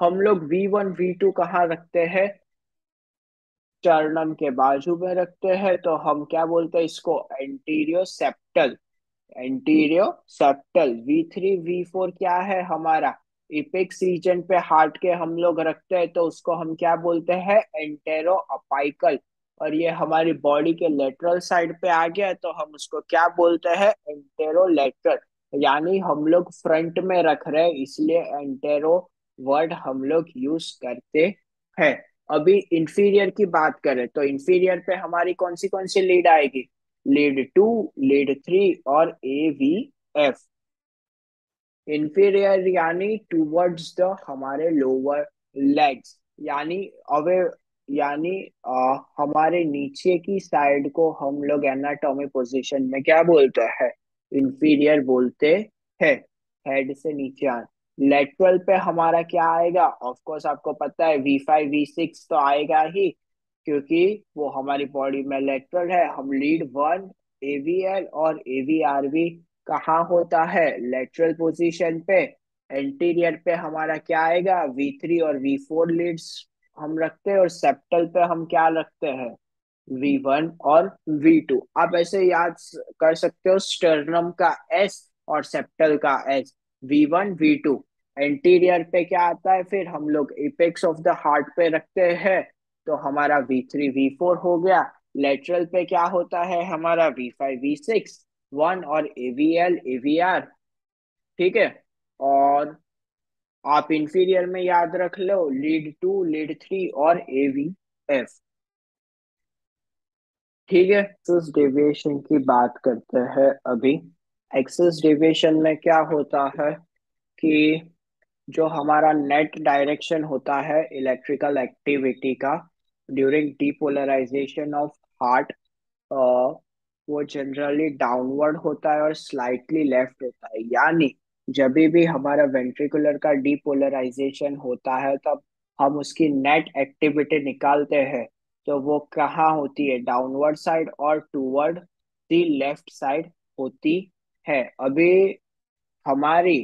हम लोग V1 V2 कहाँ रखते हैं स्टर्नम के बाजू में रखते हैं, तो हम क्या बोलते हैं इसको एंटीरियो सेप्टल। V3 V4 क्या है हमारा एपेक्स रीजन पे हार्ट के हम लोग रखते हैं, तो उसको हम क्या बोलते हैं एंटेरो अपाइकल। और ये हमारी बॉडी के लेटरल साइड पे आ गया तो हम उसको क्या बोलते हैं एंटेरोलेटरल, यानी हम लोग फ्रंट में रख रहे हैं इसलिए एंटेरो वर्ड हम लोग यूज करते हैं। अभी इंफीरियर की बात करें तो इंफीरियर पे हमारी कौन सी लीड आएगी लीड 2, लीड 3 और AVF। इंफीरियर यानी टूवर्ड्स द हमारे लोअर लेग्स, यानी अवे यानी हमारे नीचे की साइड को हम लोग एनाटॉमी पोजीशन में क्या बोलते हैं इंफीरियर बोलते हैं, हेड से नीचे आना। लेटरल पे हमारा क्या आएगा ऑफ कोर्स आपको पता है V5 V6 तो आएगा ही क्योंकि वो हमारी बॉडी में लेटरल है। हम लीड 1 AVL और AVR भी कहाँ होता है लेटरल पोजीशन पे। एंटीरियर पे हमारा क्या आएगा V3 और V4 लीड्स हम रखते हैं और सेप्टल पे हम क्या रखते हैं V1 और V2। आप ऐसे याद कर सकते हो स्टर्नम का S और सेप्टल का S, V1 V2। एंटीरियर पे क्या आता है, फिर हम लोग एपेक्स ऑफ द हार्ट पे रखते हैं तो हमारा V3 V4 हो गया। लेटरल पे क्या होता है हमारा V5 V6 1 और AVL AVR, ठीक है। और आप इंफीरियर में याद रख लो लीड 2 लीड 3 और AVF, ठीक है। एक्सिस डेविएशन की बात करते हैं अभी। एक्सिस डेविएशन में क्या होता है कि जो हमारा नेट डायरेक्शन होता है इलेक्ट्रिकल एक्टिविटी का ड्यूरिंग डीपोलराइजेशन ऑफ हार्ट, वो जनरली डाउनवर्ड होता है और स्लाइटली लेफ्ट होता है। यानी जब भी हमारा वेंट्रिकुलर का डीपोलराइजेशन होता है तब हम उसकी नेट एक्टिविटी निकालते हैं, तो वो कहाँ होती है, डाउनवर्ड साइड और टूवर्ड दी लेफ्ट साइड होती है। अभी हमारी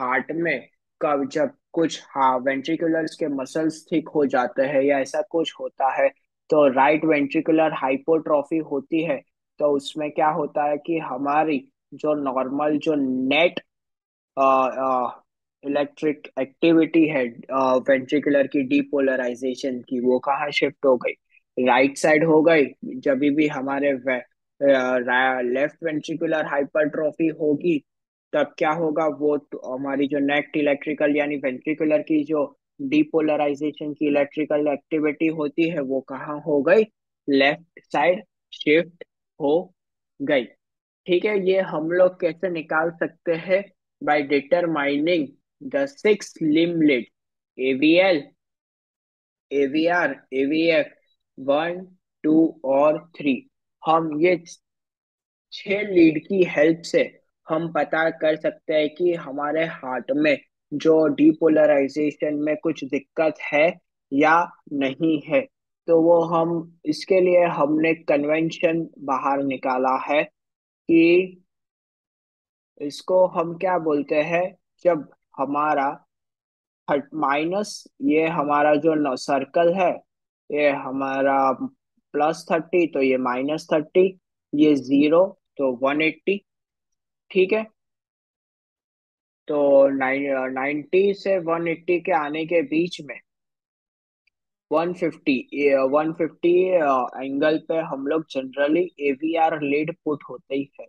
हार्ट में कब जब कुछ वेंट्रिकुलर्स के मसल्स ठीक हो जाते हैं या ऐसा कुछ होता है तो राइट वेंट्रिकुलर हाइपोट्रोफी होती है, तो उसमें क्या होता है कि हमारी जो नॉर्मल जो नेट इलेक्ट्रिक एक्टिविटी है वेंट्रिकुलर की डीपोलराइजेशन की, वो कहाँ शिफ्ट हो गई, राइट साइड हो गई। जब भी हमारे लेफ्ट वेंट्रिकुलर हाइपरट्रोफी होगी तब क्या होगा, वो हमारी जो नेट इलेक्ट्रिकल यानी वेंट्रिकुलर की जो डीपोलराइजेशन की इलेक्ट्रिकल एक्टिविटी होती है वो कहाँ हो गई, लेफ्ट साइड शिफ्ट हो गई, ठीक है। ये हम लोग कैसे निकाल सकते हैं, by determining the six limb leads AVL AVR AVF 1, 2 और 3। हम ये 6 लीड की हेल्प से हम पता कर सकते हैं कि हमारे हार्ट में जो डीपोलराइजेशन में कुछ दिक्कत है या नहीं है, तो वो हम इसके लिए हमने कन्वेंशन बाहर निकाला है कि इसको हम क्या बोलते हैं, जब हमारा माइनस ये हमारा जो सर्कल है ये हमारा +30 तो ये -30, ये 0 तो 180, ठीक है। तो 90 से 180 के आने के बीच में 150 एंगल पे हम लोग जनरली AVR लीड पुट होते ही है।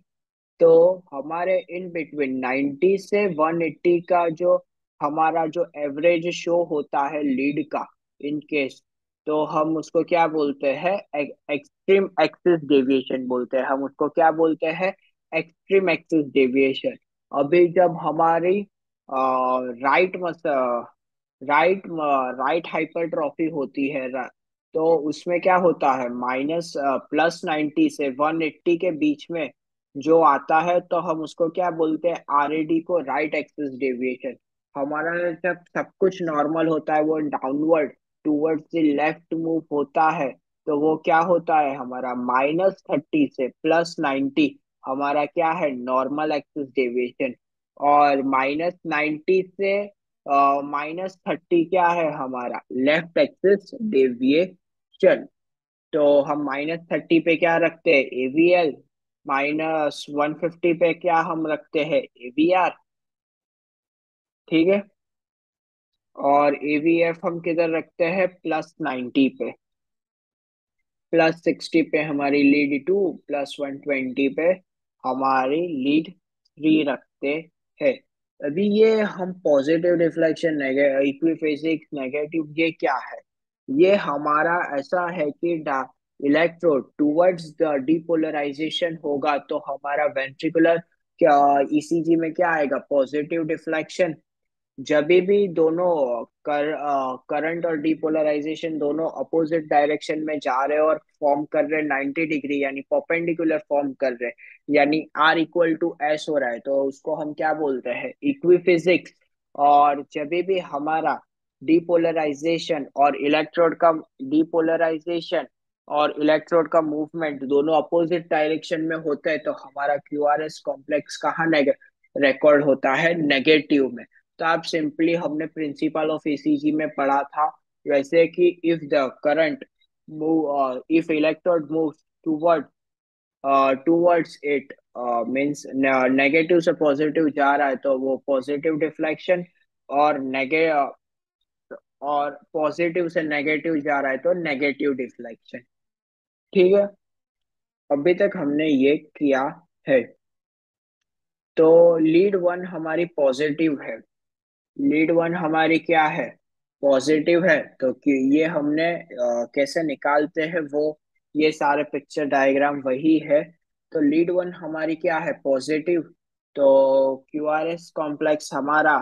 तो हमारे इन बिटवीन 90 से 180 का जो हमारा जो एवरेज शो होता है लीड का इन केस, तो हम उसको क्या बोलते हैं, एक्सट्रीम एक्सिस डेविएशन बोलते हैं। हम उसको क्या बोलते हैं, एक्सट्रीम एक्सिस डेविएशन। अभी जब हमारी राइट हाइपरट्रॉफी होती है तो उसमें क्या होता है, +90 से 180 के बीच में जो आता है तो हम उसको क्या बोलते हैं, RAD को राइट एक्सिस डेविएशन। हमारा जब सब कुछ नॉर्मल होता है वो downward towards the left move होता है, तो वो क्या होता है हमारा -30 से +90 हमारा क्या है, नॉर्मल एक्सिस डेविएशन। और -90 से -30 क्या है हमारा, लेफ्ट एक्सिस डेविएशन। तो हम -30 पे क्या रखते हैं, AVL, -150 पे क्या हम रखते हैं, AVR, ठीक है। और AVF हम किधर रखते हैं, +90 पे, +60 पे हमारी लीड 2, +120 पे हमारी लीड 3 रखते हैं। अभी ये हम पॉजिटिव रिफ्लेक्शन इक्विफेसिक नेगेटिव, ये क्या है, ये हमारा ऐसा है कि इलेक्ट्रोड टूवर्ड्स द डीपोलराइजेशन होगा तो हमारा वेंट्रिकुलर क्या ECG में क्या आएगा, पॉजिटिव डिफ्लेक्शन। जब भी दोनों करंट और डीपोलराइजेशन दोनों अपोजिट डायरेक्शन में जा रहे और फॉर्म कर रहे 90 डिग्री यानी परपेंडिकुलर फॉर्म कर रहे, यानी R=S हो रहा है, तो उसको हम क्या बोलते हैं, इक्विफिजिक्स। और जब भी हमारा डीपोलराइजेशन और इलेक्ट्रोड का डीपोलराइजेशन और इलेक्ट्रोड का मूवमेंट दोनों अपोजिट डायरेक्शन में होता है तो हमारा QRS कॉम्प्लेक्स कहाँ रिकॉर्ड होता है, नेगेटिव में। तो आप सिंपली हमने प्रिंसिपल ऑफ ECG में पढ़ा था वैसे कि if electrode moves towards it means negative से पॉजिटिव जा रहा है तो वो पॉजिटिव डिफ्लेक्शन, और नेगेटिव और पॉजिटिव से नेगेटिव जा रहा है तो नेगेटिव डिफ्लेक्शन। ठीक है, अभी तक हमने ये किया है। तो लीड वन हमारी पॉजिटिव है, लीड वन हमारी क्या है, पॉजिटिव है। तो ये हमने कैसे निकालते हैं वो, ये सारे पिक्चर डायग्राम वही है। तो लीड वन हमारी क्या है, पॉजिटिव। तो क्यू आर एस कॉम्प्लेक्स हमारा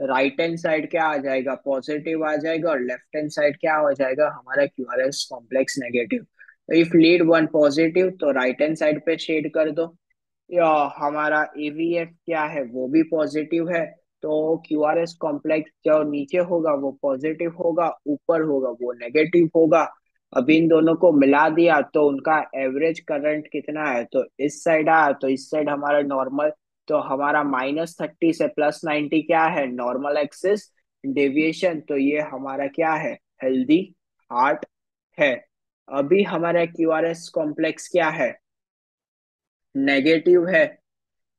राइट हैंड साइड क्या आ जाएगा, पॉजिटिव आ जाएगा, और लेफ्ट हैंड साइड क्या हो जाएगा हमारा, Q R S complex negative. If lead one positive तो राइट हैंड साइड पे शेड कर दो। या हमारा एवीएफ क्या है, वो भी पॉजिटिव है, तो क्यू आर एस कॉम्प्लेक्स जो नीचे होगा वो पॉजिटिव होगा, ऊपर होगा वो नेगेटिव होगा। अभी इन दोनों को मिला दिया तो उनका एवरेज करंट कितना है, तो इस साइड आया तो इस साइड हमारा नॉर्मल, तो हमारा -30 से +90 क्या है, नॉर्मल एक्सिस डेविएशन। तो ये हमारा क्या है, हेल्दी हार्ट है। अभी हमारा क्यू आर एस कॉम्प्लेक्स क्या है, नेगेटिव है,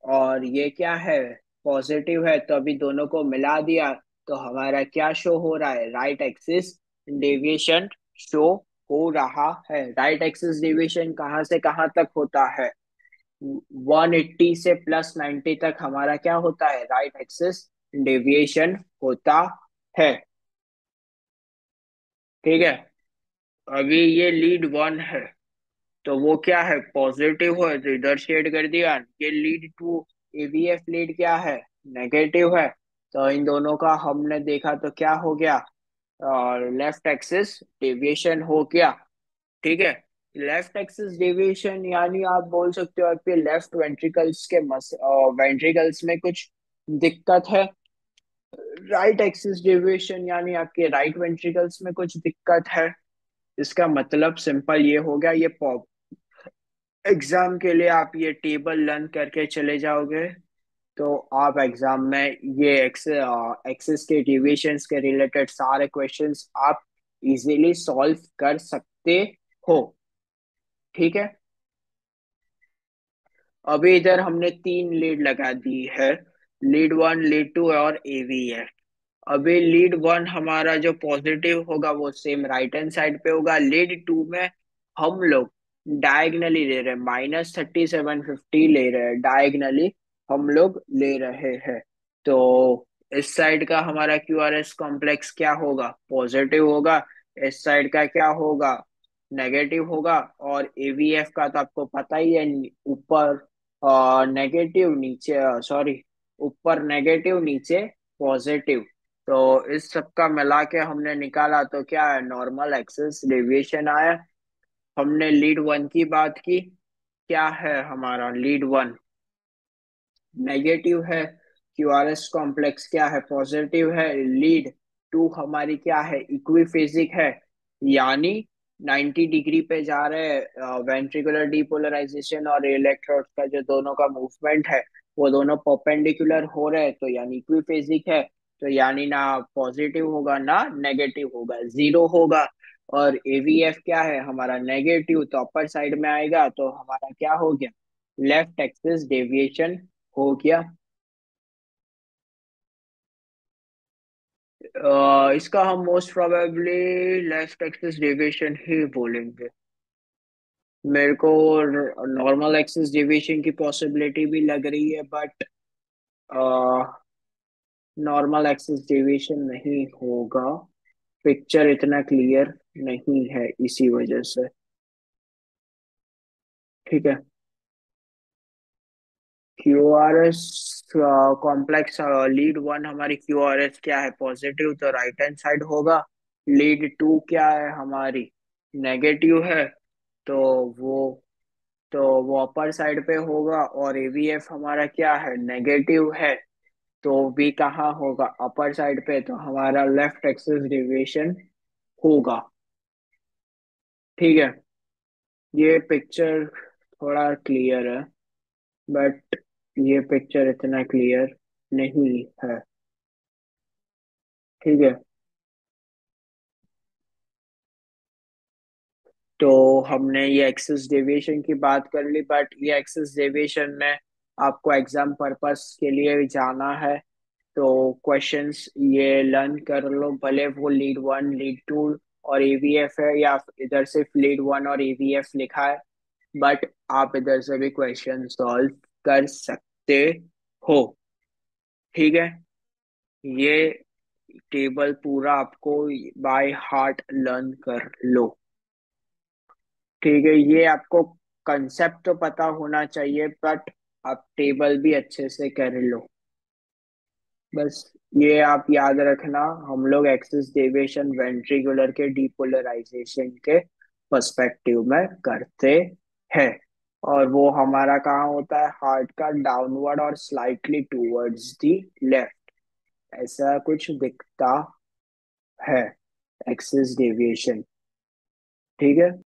और ये क्या है, पॉजिटिव है। तो अभी दोनों को मिला दिया तो हमारा क्या शो हो रहा है, राइट एक्सिस डेविएशन शो हो रहा है। राइट एक्सिस डेविएशन कहाँ से कहाँ तक होता है, 180 से +90 तक हमारा क्या होता है, राइट एक्सिस डेविएशन होता है। ठीक है, अभी ये लीड वन है तो वो क्या है, पॉजिटिव है, तो इधर शेड कर दिया। ये लीड टू एवीएफ लीड क्या है, नेगेटिव है, तो इन दोनों का हमने देखा तो क्या हो गया, और लेफ्ट एक्सिस डेविएशन हो गया। ठीक है, लेफ्ट एक्सिस डेविएशन यानी आप बोल सकते हो आपके लेफ्ट वेंट्रिकल्स के वेंट्रिकल्स में कुछ दिक्कत है। राइट एक्सिस डेविएशन यानी आपके राइट वेंट्रिकल्स में कुछ दिक्कत है। इसका मतलब सिंपल ये हो गया। ये पॉप एग्जाम के लिए आप ये टेबल लर्न करके चले जाओगे तो आप एग्जाम में ये एक्सेस के डेविएशंस के रिलेटेड सारे क्वेश्चंस आप इजीली सॉल्व कर सकते हो। ठीक है, अभी इधर हमने 3 लीड लगा दी है, लीड 1, लीड 2 और एवीएफ। अभी लीड 1 हमारा जो पॉजिटिव होगा वो सेम राइट हैंड साइड पे होगा। लीड 2 में हम लोग डायगनली ले रहे हैं, -30 से 150 ले रहे हैं, डायगनली हम लोग ले रहे हैं। तो इस साइड का हमारा क्यू आर एस कॉम्प्लेक्स क्या होगा, पॉजिटिव होगा, इस साइड का क्या होगा, नेगेटिव होगा। और एवीएफ का तो आपको पता ही है, ऊपर नेगेटिव नीचे, सॉरी ऊपर नेगेटिव नीचे पॉजिटिव। तो इस सब का मिला के हमने निकाला तो क्या है, नॉर्मल एक्सिस डेविएशन आया। हमने लीड वन की बात की, क्या है हमारा लीड वन नेगेटिव है, क्यू आर एस कॉम्प्लेक्स क्या है, पॉजिटिव है। लीड टू हमारी क्या है, इक्विफेजिक है, यानी 90 डिग्री पे जा रहे। वेंट्रिकुलर डीपोलराइजेशन और इलेक्ट्रोड का जो दोनों का मूवमेंट है वो दोनों परपेंडिकुलर हो रहे हैं, तो यानी इक्विफेजिक है। तो यानी ना पॉजिटिव होगा ना नेगेटिव होगा, जीरो होगा। और एवीएफ क्या है हमारा, नेगेटिव, तो अपर साइड में आएगा, तो हमारा क्या हो गया, लेफ्ट एक्सिस डेविएशन हो गया। इसका हम most probably left axis deviation ही बोलेंगे। मेरे को नॉर्मल एक्सिस डेविएशन की पॉसिबिलिटी भी लग रही है, बट नॉर्मल एक्सिस डेविएशन नहीं होगा, पिक्चर इतना क्लियर नहीं है इसी वजह से। ठीक है, Q R S complex lead one हमारी क्यू आर एस क्या है, पॉजिटिव, तो राइट हैंड साइड होगा। लीड टू क्या है हमारी, नेगेटिव है, तो वो अपर साइड पे होगा। और एवीएफ हमारा क्या है, नेगेटिव है, तो भी कहाँ होगा, अपर साइड पे, तो हमारा लेफ्ट एक्सिस डेविएशन होगा। ठीक है, ये पिक्चर थोड़ा क्लियर है बट ये पिक्चर इतना क्लियर नहीं है। ठीक है, तो हमने ये एक्सिस डेविएशन की बात कर ली, बट ये एक्सिस डेविएशन में आपको एग्जाम पर्पस के लिए जाना है तो क्वेश्चंस ये लर्न कर लो, भले वो लीड वन, लीड टू और एवीएफ है या इधर सिर्फ लीड वन और एवीएफ लिखा है, बट आप इधर से भी क्वेश्चन सॉल्व कर सकते हो। ठीक है, ये टेबल पूरा आपको बाय हार्ट लर्न कर लो। ठीक है, ये आपको कंसेप्ट तो पता होना चाहिए, बट आप टेबल भी अच्छे से कर लो। बस ये आप याद रखना, हम लोग एक्सिस डेविएशन वेंट्रिकुलर के डीपोलराइजेशन के पर्सपेक्टिव में करते हैं, और वो हमारा कहाँ होता है, हार्ट का डाउनवर्ड और स्लाइटली टूवर्ड्स दी लेफ्ट, ऐसा कुछ दिखता है एक्सिस डेविएशन। ठीक है।